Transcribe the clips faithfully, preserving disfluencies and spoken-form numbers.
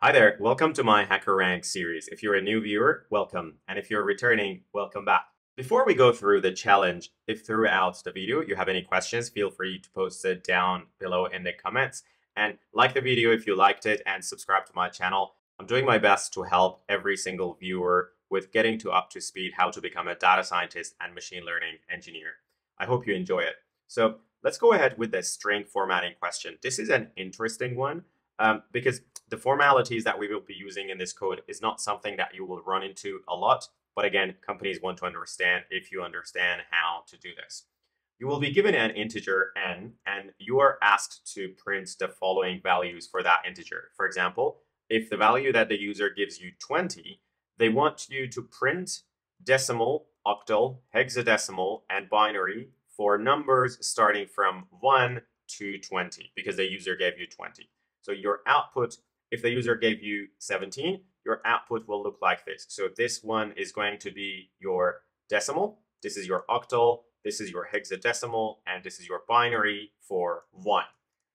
Hi there, welcome to my HackerRank series. If you're a new viewer, welcome. And if you're returning, welcome back. Before we go through the challenge, if throughout the video you have any questions, feel free to post it down below in the comments. And like the video if you liked it and subscribe to my channel. I'm doing my best to help every single viewer with getting to up to speed how to become a data scientist and machine learning engineer. I hope you enjoy it. So let's go ahead with the string formatting question. This is an interesting one. Um, because the formalities that we will be using in this code is not something that you will run into a lot. But again, companies want to understand if you understand how to do this. You will be given an integer n, and you are asked to print the following values for that integer. For example, if the value that the user gives you twenty, they want you to print decimal, octal, hexadecimal, and binary for numbers starting from one to twenty, because the user gave you twenty. So your output, if the user gave you seventeen, your output will look like this. So this one is going to be your decimal, this is your octal, this is your hexadecimal, and this is your binary for one.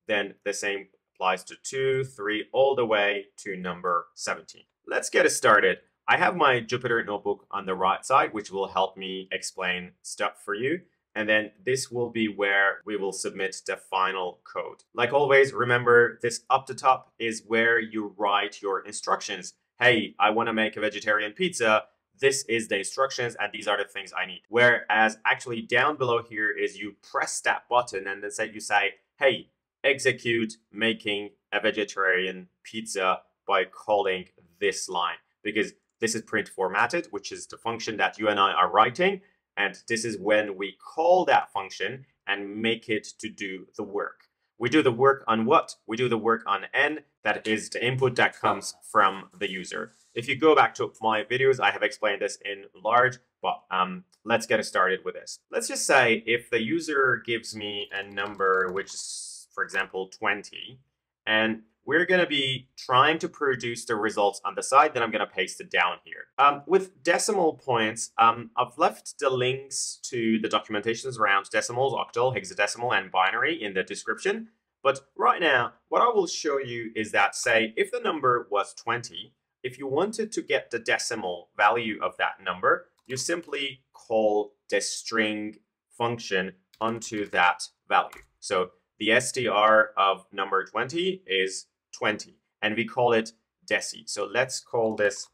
Then the same applies to two, three, all the way to number seventeen. Let's get it started. I have my Jupyter Notebook on the right side, which will help me explain stuff for you. And then this will be where we will submit the final code. Like always, remember this up the top is where you write your instructions. Hey, I want to make a vegetarian pizza. This is the instructions and these are the things I need. Whereas actually down below here is you press that button and then you say, hey, execute making a vegetarian pizza by calling this line. Because this is print formatted, which is the function that you and I are writing. And this is when we call that function and make it to do the work. We do the work on what? We do the work on n, that is the input that comes from the user. If you go back to my videos, I have explained this in large, but um, let's get started with this. Let's just say if the user gives me a number, which is, for example, twenty, and we're going to be trying to produce the results on the side, then I'm going to paste it down here. Um, with decimal points, um, I've left the links to the documentations around decimals, octal, hexadecimal, and binary in the description. But right now, what I will show you is that, say, if the number was twenty, if you wanted to get the decimal value of that number, you simply call the string function onto that value. So the str of number twenty is twenty, and we call it deci. So let's call this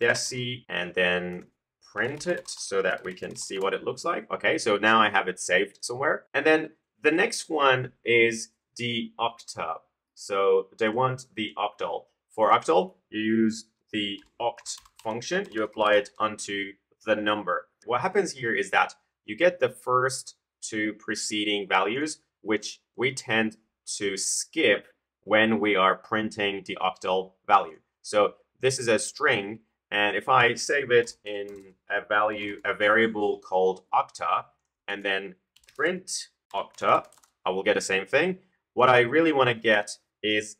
deci and then print it so that we can see what it looks like. Okay, so now I have it saved somewhere. And then the next one is the octal. So they want the octal. For octal, you use the oct function, you apply it onto the number. What happens here is that you get the first two preceding values, which we tend to skip when we are printing the octal value. So this is a string, and if I save it in a value, a variable called octa, and then print octa, I will get the same thing. What I really want to get is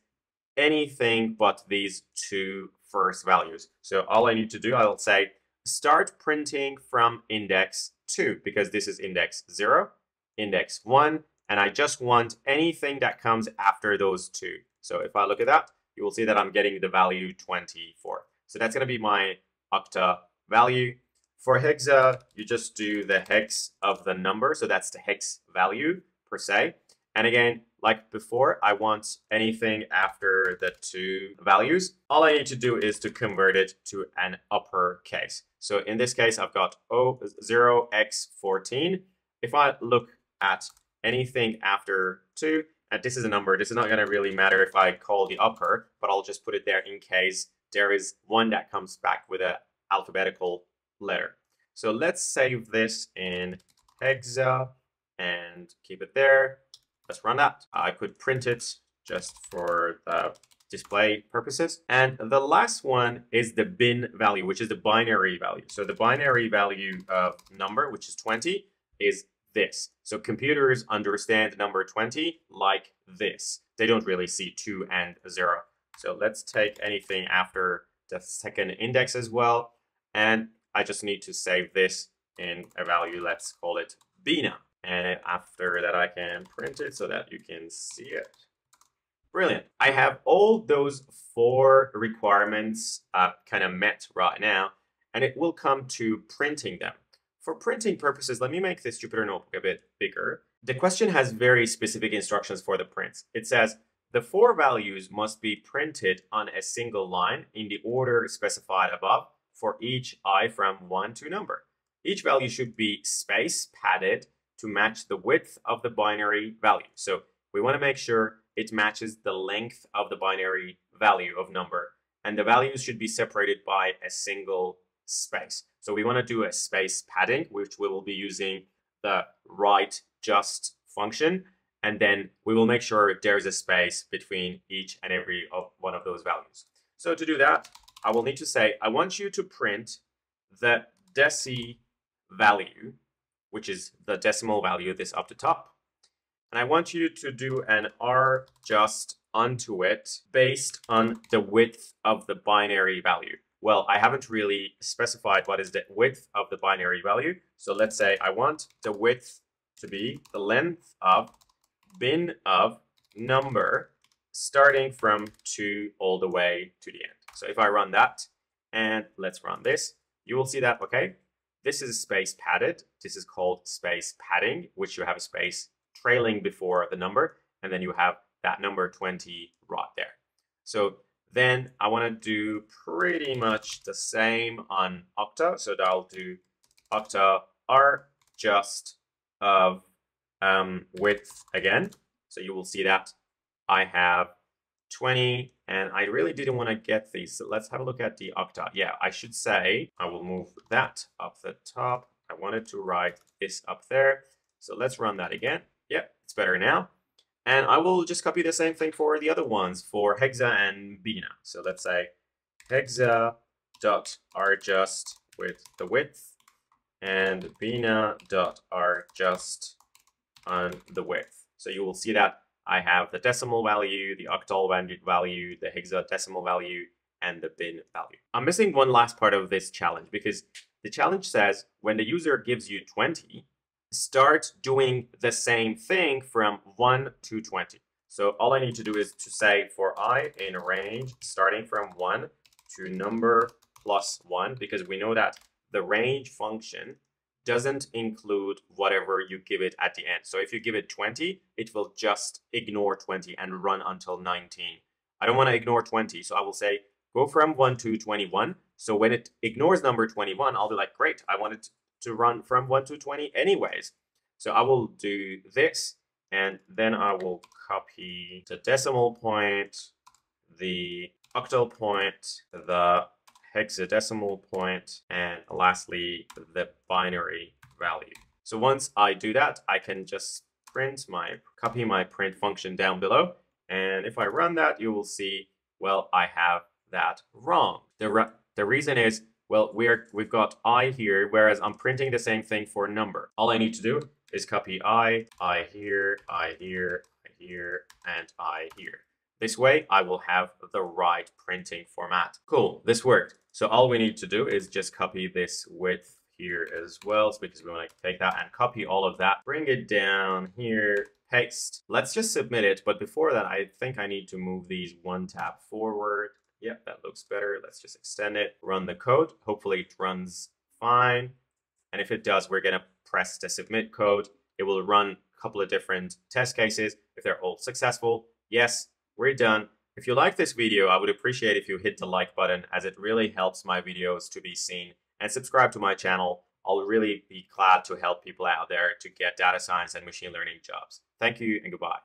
anything but these two first values. So all I need to do, I'll say start printing from index two, because this is index zero, index one, and I just want anything that comes after those two. So if I look at that, you will see that I'm getting the value twenty-four. So that's going to be my octa value. For hexa, you just do the hex of the number. So that's the hex value per se. And again, like before, I want anything after the two values. All I need to do is to convert it to an uppercase. So in this case, I've got zero x fourteen. If I look at anything after two, and this is a number, this is not going to really matter if I call the upper, but I'll just put it there in case there is one that comes back with an alphabetical letter. So let's save this in hexa and keep it there. Let's run that. I could print it just for the display purposes. And the last one is the bin value, which is the binary value. So the binary value of number, which is twenty, is this. So computers understand number twenty like this. They don't really see two and zero. So let's take anything after the second index as well. And I just need to save this in a value. Let's call it Bina. And after that, I can print it so that you can see it. Brilliant. I have all those four requirements uh, kind of met right now, and it will come to printing them. For printing purposes, let me make this Jupyter Notebook a bit bigger. The question has very specific instructions for the prints. It says the four values must be printed on a single line in the order specified above for each I from one to number. Each value should be space padded to match the width of the binary value. So we want to make sure it matches the length of the binary value of number, and the values should be separated by a single space. So we want to do a space padding, which we will be using the right just function, and then we will make sure there is a space between each and every of one of those values. So to do that, I will need to say, I want you to print the deci value, which is the decimal value, this up the top. And I want you to do an R just onto it based on the width of the binary value. Well, I haven't really specified what is the width of the binary value. So let's say I want the width to be the length of bin of number starting from two all the way to the end. So if I run that and let's run this, you will see that, okay, this is space padded. This is called space padding, which you have a space trailing before the number, and then you have that number twenty right there. So then I want to do pretty much the same on Okta. So that I'll do Okta R just of um, width again. So you will see that I have twenty, and I really didn't want to get these. So let's have a look at the Okta. Yeah, I should say I will move that up the top. I wanted to write this up there. So let's run that again. Yep, it's better now. And I will just copy the same thing for the other ones for Hexa and Bina. So let's say Hexa dot R just with the width and Bina dot R just on the width. So you will see that I have the decimal value, the octal value, the hexadecimal value, and the bin value. I'm missing one last part of this challenge, because the challenge says when the user gives you twenty, start doing the same thing from one to twenty. So all I need to do is to say for I in a range starting from one to number plus one, because we know that the range function doesn't include whatever you give it at the end. So if you give it twenty, it will just ignore twenty and run until nineteen. I don't want to ignore twenty, so I will say go from one to twenty-one. So when it ignores number twenty-one, I'll be like, great, I want it to to run from one to twenty anyways. So I will do this, and then I will copy the decimal point, the octal point, the hexadecimal point, and lastly, the binary value. So once I do that, I can just print my, copy my print function down below. And if I run that, you will see, well, I have that wrong. The, re the reason is, well, we're, we've got I here, whereas I'm printing the same thing for number. All I need to do is copy I, I here, I here, I here, and I here. This way, I will have the right printing format. Cool, this worked. So all we need to do is just copy this width here as well, because we want to take that and copy all of that. Bring it down here, paste. Let's just submit it. But before that, I think I need to move these one tab forward. Yeah, that looks better. Let's just extend it, run the code. Hopefully it runs fine. And if it does, we're going to press the submit code. It will run a couple of different test cases. If they're all successful, yes, we're done. If you like this video, I would appreciate if you hit the like button, as it really helps my videos to be seen, and subscribe to my channel. I'll really be glad to help people out there to get data science and machine learning jobs. Thank you and goodbye.